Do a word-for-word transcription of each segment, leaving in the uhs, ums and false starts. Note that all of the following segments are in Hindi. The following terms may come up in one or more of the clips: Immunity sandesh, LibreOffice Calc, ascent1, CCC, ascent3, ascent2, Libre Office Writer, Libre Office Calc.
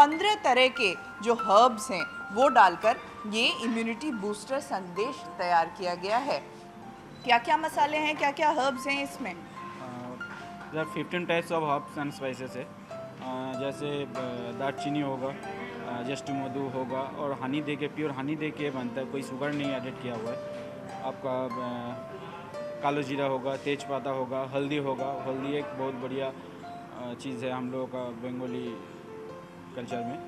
पंद्रह तरह के जो हर्ब्स हैं वो डालकर ये इम्यूनिटी बूस्टर संदेश तैयार किया गया है। क्या क्या मसाले हैं, क्या क्या हर्ब्स हैं इसमें? Fifteen types of herbs and spices है, जैसे दालचीनी होगा, जस्ट मधु होगा, और हनी देके, प्योर हनी देके बनता है, कोई शुगर नहीं एडिट किया हुआ है। आपका कालो जीरा होगा, तेज पाता होगा, हल्दी होगा। हल्दी एक बहुत बढ़िया चीज़ है हम लोगों का बंगाली कल्चर में।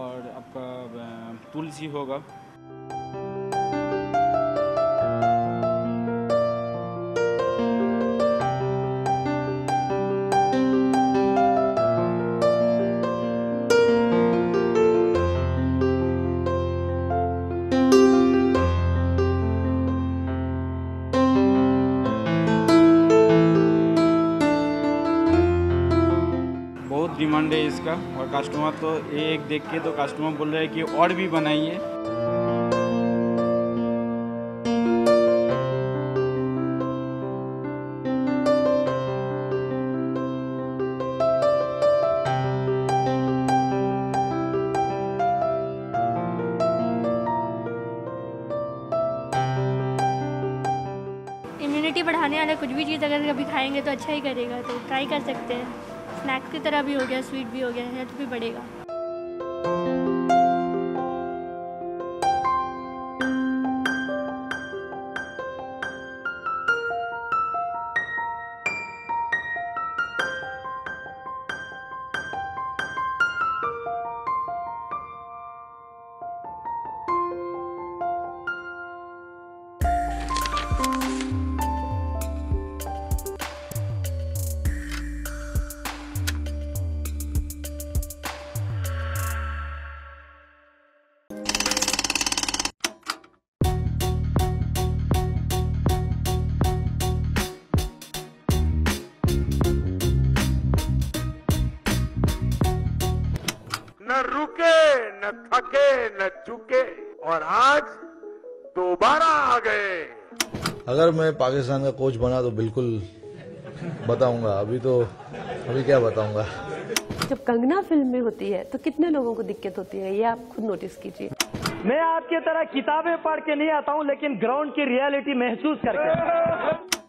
और आपका तुलसी होगा। बहुत डिमांड है इसका, और कस्टमर तो एक देख के तो कस्टमर बोल रहे हैं कि और भी बनाइए। इम्यूनिटी बढ़ाने वाला कुछ भी चीज़ अगर कभी खाएंगे तो अच्छा ही करेगा, तो ट्राई कर सकते हैं। स्नैक्स की तरह भी हो गया, स्वीट भी हो गया, हेल्थ भी बढ़ेगा। न रुके, न थके, न झुके, और आज दोबारा आ गए। अगर मैं पाकिस्तान का कोच बना तो बिल्कुल बताऊंगा, अभी तो अभी क्या बताऊंगा। जब कंगना फिल्म में होती है तो कितने लोगों को दिक्कत होती है, ये आप खुद नोटिस कीजिए। मैं आपकी तरह किताबें पढ़ के नहीं आता हूँ, लेकिन ग्राउंड की रियलिटी महसूस करके।